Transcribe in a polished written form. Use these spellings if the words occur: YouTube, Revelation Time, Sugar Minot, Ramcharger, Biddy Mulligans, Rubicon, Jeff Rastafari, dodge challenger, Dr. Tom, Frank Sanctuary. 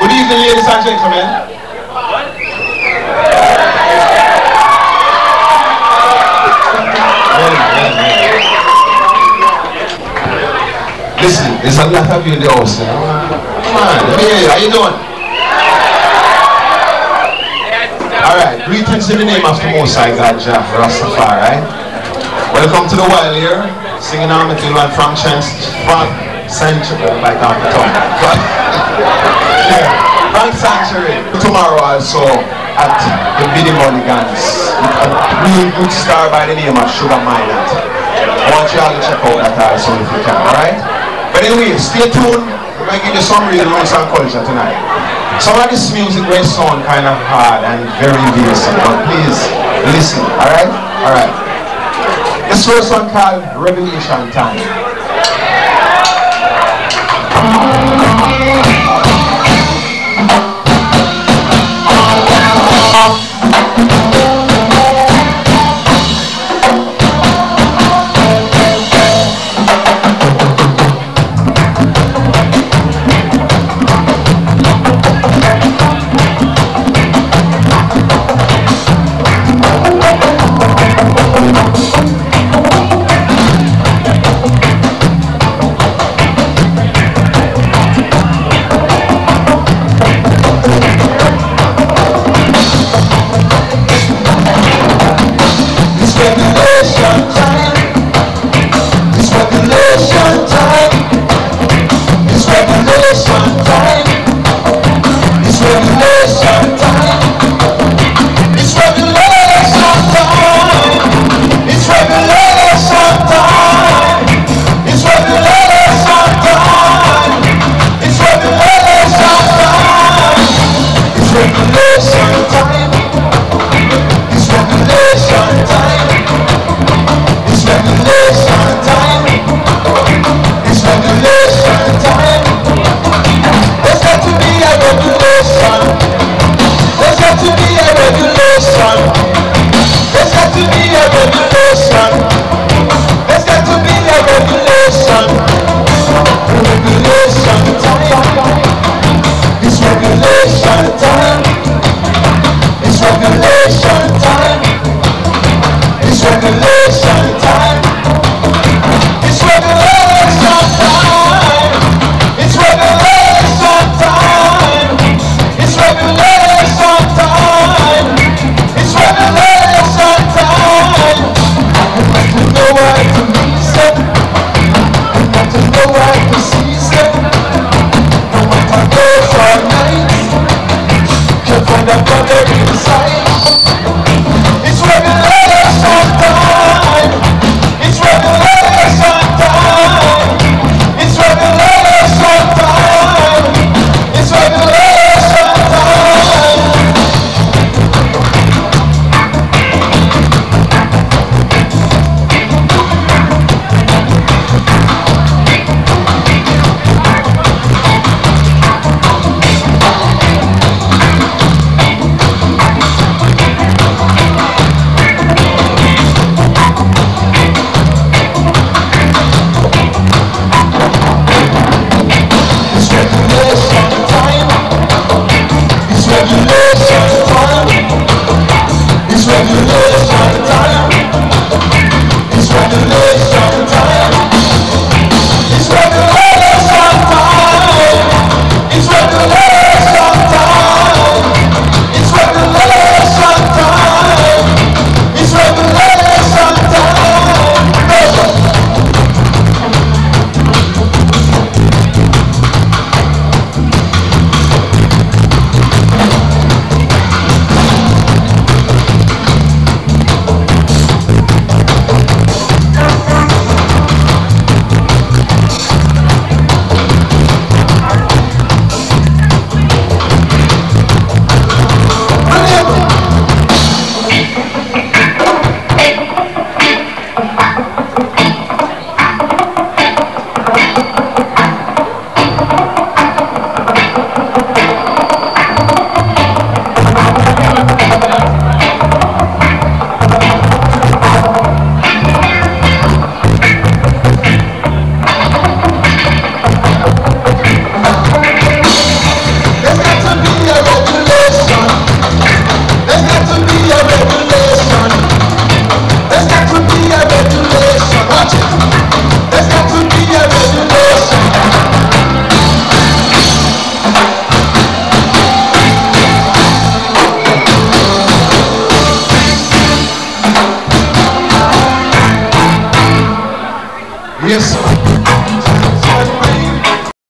Good evening, ladies and gentlemen. Listen, there's a lot of you in the house now. Come on, let me hear you. How you doing? Alright, greetings in the name of the Most High God, Jeff Rastafari. Right? Welcome to the wild here. Singing on with you and Frank Sanctuary by Dr. Tom. Frank Sanctuary. Tomorrow also at the Biddy Mulligans with a real good star by the name of Sugar Minot. I want you all to check out that also if you can, alright? But anyway, stay tuned. We're going to give you some real roots and culture tonight. Some of this music may sound kind of hard and very basic, but please listen, alright? Alright. This first one called Revelation Time.